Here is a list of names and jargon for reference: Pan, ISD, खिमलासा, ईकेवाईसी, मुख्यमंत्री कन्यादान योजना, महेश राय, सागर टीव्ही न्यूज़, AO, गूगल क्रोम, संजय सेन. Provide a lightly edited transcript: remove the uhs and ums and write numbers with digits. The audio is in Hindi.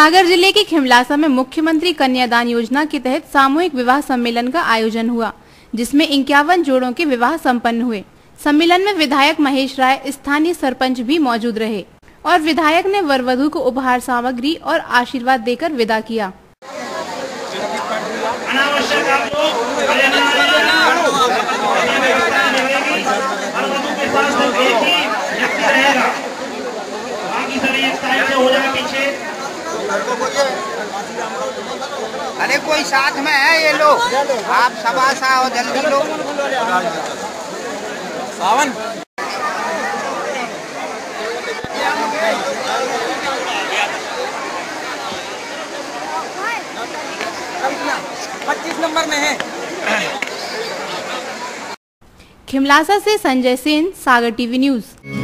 सागर जिले के खिमलासा में मुख्यमंत्री कन्यादान योजना के तहत सामूहिक विवाह सम्मेलन का आयोजन हुआ, जिसमें 51 जोड़ों के विवाह संपन्न हुए। सम्मेलन में विधायक महेश राय, स्थानीय सरपंच भी मौजूद रहे और विधायक ने वर वधू को उपहार सामग्री और आशीर्वाद देकर विदा किया। अरे कोई साथ में है ये लोग, आप सबासा आओ जल्दी लोग। सावन इतना 25 नंबर में है। खिमलासा से संजय सेन, सागर टीवी न्यूज़।